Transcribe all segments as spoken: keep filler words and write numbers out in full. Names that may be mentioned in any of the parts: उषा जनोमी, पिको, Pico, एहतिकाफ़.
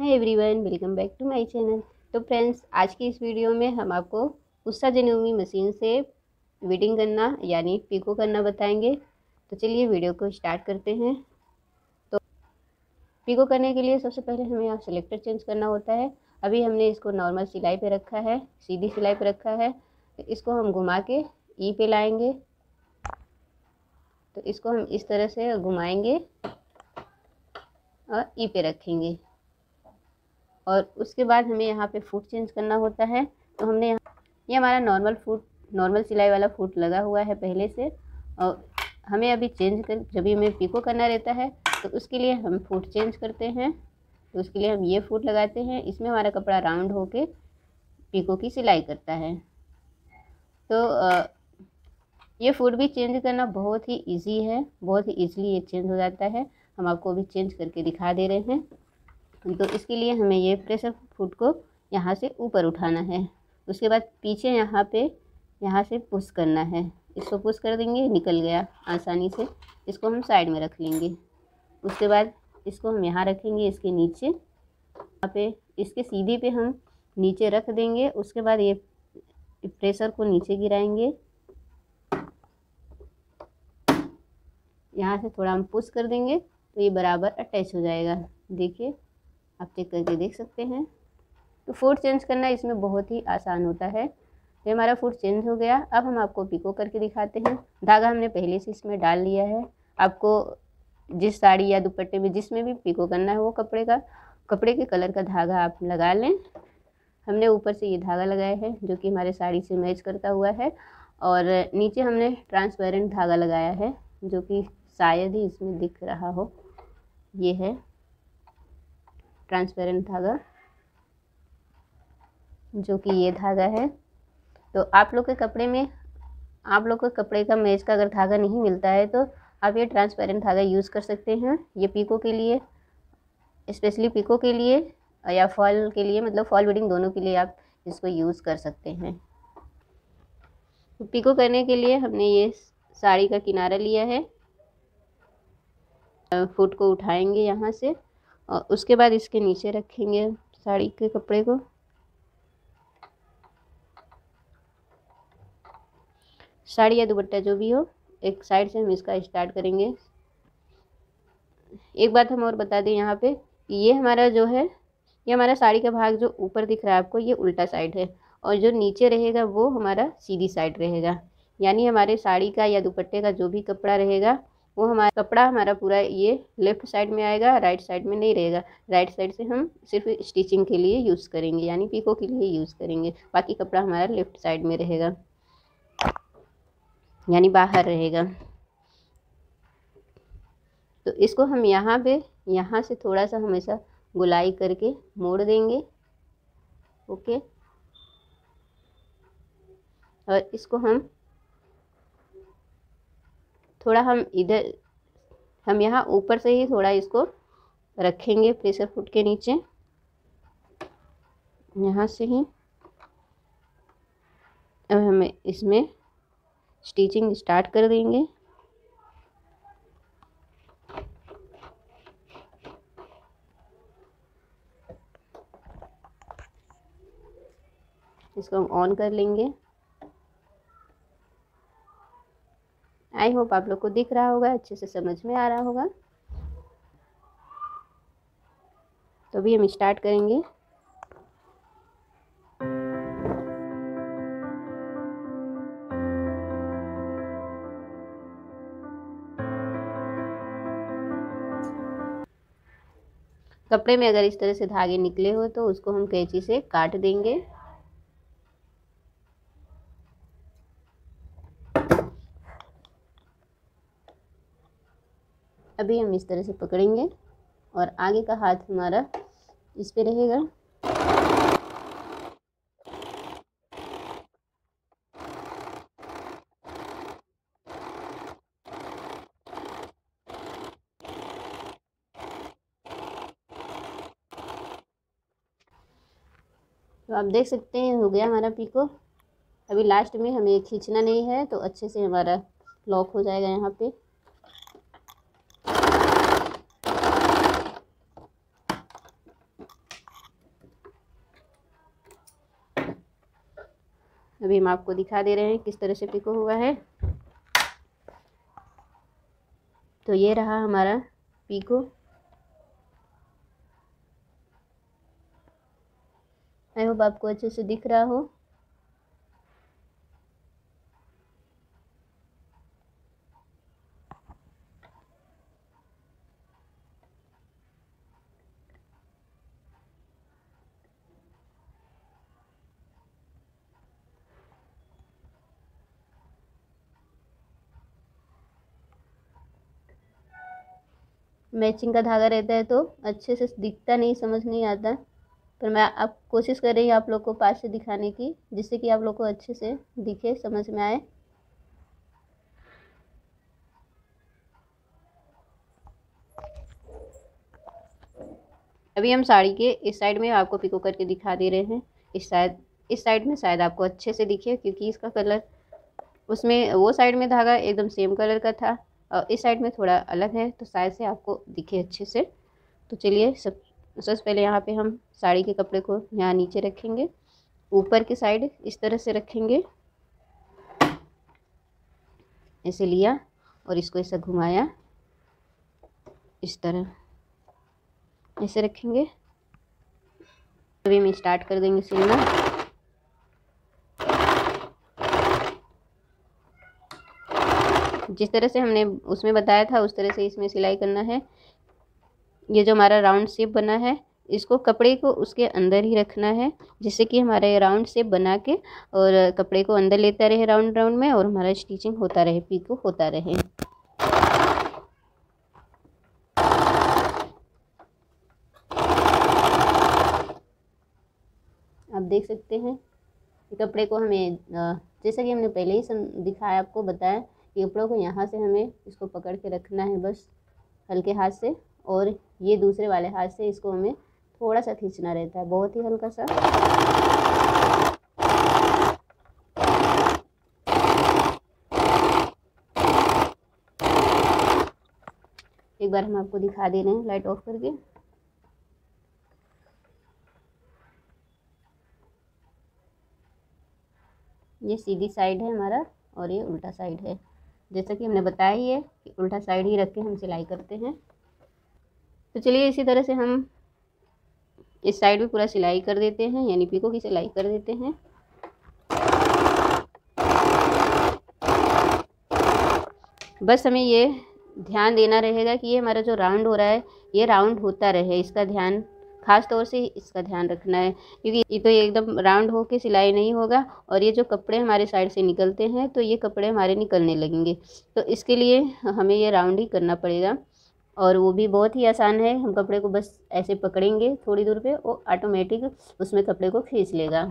Hi everyone, welcome back to my channel. तो friends, आज की इस वीडियो में हम आपको उषा जनोमी मशीन से वीडिंग करना यानी पिको करना बताएंगे। तो चलिए वीडियो को स्टार्ट करते हैं। तो पिको करने के लिए सबसे पहले हमें यहाँ सेलेक्टर चेंज करना होता है। अभी हमने इसको नॉर्मल सिलाई पर रखा है, सीधी सिलाई पर रखा है। तो इसको हम घुमा के ई पे लाएँगे। तो इसको हम इस तरह से घुमाएँगे और ई पे रखेंगे। और उसके बाद हमें यहाँ पे फुट चेंज करना होता है। तो हमने यहाँ, ये हमारा नॉर्मल फुट, नॉर्मल सिलाई वाला फुट लगा हुआ है पहले से। और हमें अभी चेंज कर, जब भी हमें पिको करना रहता है तो उसके लिए हम फुट चेंज करते हैं। तो उसके लिए हम ये फुट लगाते हैं, इसमें हमारा कपड़ा राउंड होके पिको की सिलाई करता है। तो ये फुट भी चेंज करना बहुत ही ईजी है, बहुत ही ईजिली ये चेंज हो जाता है। हम आपको अभी चेंज करके दिखा दे रहे हैं। तो इसके लिए हमें ये प्रेशर फुट को यहाँ से ऊपर उठाना है। उसके बाद पीछे यहाँ पे यहाँ से पुश करना है। इसको पुश कर देंगे, निकल गया आसानी से। इसको हम साइड में रख लेंगे। उसके बाद इसको हम यहाँ रखेंगे, इसके नीचे यहाँ पे इसके सीधी पे हम नीचे रख देंगे। उसके बाद ये प्रेशर को नीचे गिराएंगे। यहाँ से थोड़ा हम पुश कर देंगे तो ये बराबर अटैच हो जाएगा। देखिए, आप चेक करके देख सकते हैं। तो फुट चेंज करना इसमें बहुत ही आसान होता है। तो हमारा फुट चेंज हो गया। अब हम आपको पिको करके दिखाते हैं। धागा हमने पहले से इसमें डाल लिया है। आपको जिस साड़ी या दुपट्टे में जिसमें भी पिको करना है वो कपड़े का कपड़े के कलर का धागा आप लगा लें। हमने ऊपर से ये धागा लगाया है जो कि हमारे साड़ी से मैच करता हुआ है। और नीचे हमने ट्रांसपेरेंट धागा लगाया है जो कि शायद ही इसमें दिख रहा हो। ये है ट्रांसपेरेंट धागा, जो कि ये धागा है। तो आप लोग के कपड़े में, आप लोग के कपड़े का मैच का अगर धागा नहीं मिलता है तो आप ये ट्रांसपेरेंट धागा यूज़ कर सकते हैं। ये पीको के लिए, स्पेशली पीको के लिए या फॉल के लिए, मतलब फॉल बीडिंग दोनों के लिए आप इसको यूज़ कर सकते हैं। तो पीको करने के लिए हमने ये साड़ी का किनारा लिया है। फुट को उठाएंगे यहाँ से और उसके बाद इसके नीचे रखेंगे साड़ी के कपड़े को। साड़ी या दुपट्टा जो भी हो, एक साइड से हम इसका स्टार्ट करेंगे। एक बात हम और बता दें यहाँ पे, ये हमारा जो है, ये हमारा साड़ी का भाग जो ऊपर दिख रहा है आपको, ये उल्टा साइड है। और जो नीचे रहेगा वो हमारा सीधी साइड रहेगा। यानी हमारे साड़ी का या दुपट्टे का जो भी कपड़ा रहेगा वो हमारा कपड़ा हमारा पूरा ये लेफ़्ट साइड में आएगा, राइट साइड में नहीं रहेगा। राइट साइड से हम सिर्फ स्टिचिंग के लिए यूज़ करेंगे, यानी पीको के लिए यूज़ करेंगे। बाकी कपड़ा हमारा लेफ़्ट साइड में रहेगा, यानी बाहर रहेगा। तो इसको हम यहाँ पे, यहाँ से थोड़ा सा हमेशा गोलाई करके मोड़ देंगे। ओके, और इसको हम थोड़ा हम इधर हम यहाँ ऊपर से ही थोड़ा इसको रखेंगे प्रेशर फुट के नीचे, यहाँ से ही। अब हम इसमें स्टिचिंग स्टार्ट कर देंगे। इसको हम ऑन कर लेंगे। आई होप आप लोग को दिख रहा होगा, अच्छे से समझ में आ रहा होगा। तो भी हम स्टार्ट करेंगे। कपड़े में अगर इस तरह से धागे निकले हो तो उसको हम कैंची से काट देंगे। अभी हम इस तरह से पकड़ेंगे और आगे का हाथ हमारा इस पे रहेगा। तो आप देख सकते हैं, हो गया हमारा पीको। अभी लास्ट में हमें खींचना नहीं है तो अच्छे से हमारा लॉक हो जाएगा यहाँ पे। अभी हम आपको दिखा दे रहे हैं किस तरह से पिको हुआ है। तो ये रहा हमारा पिको। आई होप आपको अच्छे से दिख रहा हो। मैचिंग का धागा रहता है तो अच्छे से दिखता नहीं, समझ नहीं आता, पर मैं आप कोशिश कर रही हूँ आप लोग को पास से दिखाने की, जिससे कि आप लोग को अच्छे से दिखे, समझ में आए। अभी हम साड़ी के इस साइड में आपको पिको करके दिखा दे रहे हैं। इस साइड इस साइड में शायद आपको अच्छे से दिखे, क्योंकि इसका कलर उसमें वो साइड में धागा एकदम सेम कलर का था और इस साइड में थोड़ा अलग है, तो शायद से आपको दिखे अच्छे से। तो चलिए सब सबसे पहले यहाँ पे हम साड़ी के कपड़े को यहाँ नीचे रखेंगे, ऊपर की साइड इस तरह से रखेंगे, ऐसे लिया और इसको ऐसा घुमाया, इस तरह ऐसे रखेंगे। अभी हम स्टार्ट कर देंगे सिलना। जिस तरह से हमने उसमें बताया था उस तरह से इसमें सिलाई करना है। ये जो हमारा राउंड शेप बना है इसको कपड़े को उसके अंदर ही रखना है, जिससे कि हमारा ये राउंड शेप बना के और कपड़े को अंदर लेता रहे राउंड राउंड में, और हमारा स्टिचिंग होता रहे, पीको होता रहे। आप देख सकते हैं कपड़े को हमें, जैसा कि हमने पहले ही दिखाया, आपको बताया, कपड़ों को यहाँ से हमें इसको पकड़ के रखना है बस हल्के हाथ से, और ये दूसरे वाले हाथ से इसको हमें थोड़ा सा खींचना रहता है, बहुत ही हल्का सा। एक बार हम आपको दिखा दे रहे हैं लाइट ऑफ करके। ये सीधी साइड है हमारा और ये उल्टा साइड है, जैसा कि हमने बताया ही है कि उल्टा साइड ही रख के हम सिलाई करते हैं। तो चलिए इसी तरह से हम इस साइड भी पूरा सिलाई कर देते हैं, यानी पीको की सिलाई कर देते हैं। बस हमें ये ध्यान देना रहेगा कि ये हमारा जो राउंड हो रहा है ये राउंड होता रहे, इसका ध्यान खास तौर से इसका ध्यान रखना है, क्योंकि ये तो एकदम राउंड होके सिलाई नहीं होगा, और ये जो कपड़े हमारे साइड से निकलते हैं तो ये कपड़े हमारे निकलने लगेंगे। तो इसके लिए हमें ये राउंड ही करना पड़ेगा, और वो भी बहुत ही आसान है। हम कपड़े को बस ऐसे पकड़ेंगे थोड़ी दूर पे, वो ऑटोमेटिक उसमें कपड़े को खींच लेगा।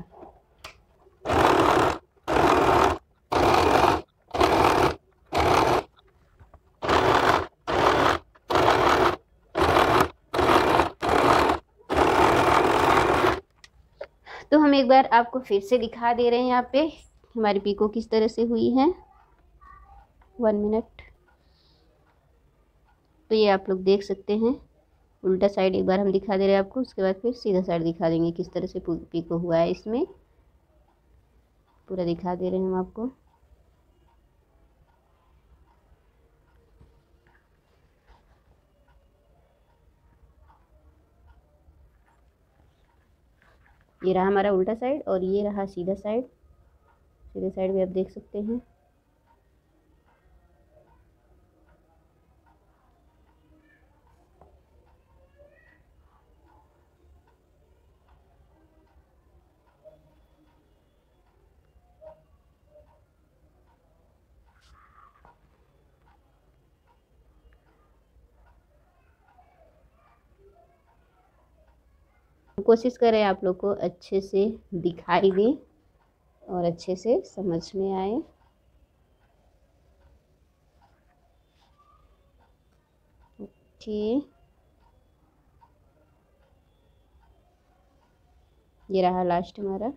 तो हम एक बार आपको फिर से दिखा दे रहे हैं यहाँ पे हमारी पीको किस तरह से हुई है। One minute. तो ये आप लोग देख सकते हैं, उल्टा साइड एक बार हम दिखा दे रहे हैं आपको, उसके बाद फिर सीधा साइड दिखा देंगे किस तरह से पीको हुआ है। इसमें पूरा दिखा दे रहे हैं हम आपको। ये रहा हमारा उल्टा साइड और ये रहा सीधा साइड। सीधे साइड भी आप देख सकते हैं। कोशिश करें आप लोग को अच्छे से दिखाई दे और अच्छे से समझ में आए। ओके, ये रहा लास्ट हमारा।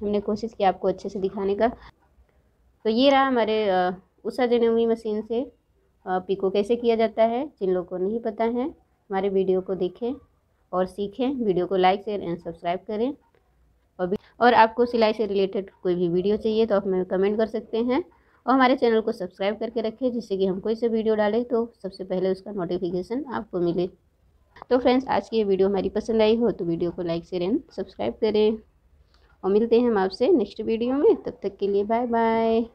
हमने कोशिश की आपको अच्छे से दिखाने का। तो ये रहा हमारे उषा जनोमी मशीन से पिको कैसे किया जाता है। जिन लोगों को नहीं पता है हमारे वीडियो को देखें। और सीखें। वीडियो को लाइक शेयर एंड सब्सक्राइब करें। और और आपको सिलाई से रिलेटेड कोई भी वीडियो चाहिए तो आप हमें कमेंट कर सकते हैं। और हमारे चैनल को सब्सक्राइब करके रखें जिससे कि हम कोई से वीडियो डालें तो सबसे पहले उसका नोटिफिकेशन आपको मिले। तो फ्रेंड्स, आज की ये वीडियो हमारी पसंद आई हो तो वीडियो को लाइक शेयर एंड सब्सक्राइब करें। और मिलते हैं हम आपसे नेक्स्ट वीडियो में। तब तक के लिए बाय बाय।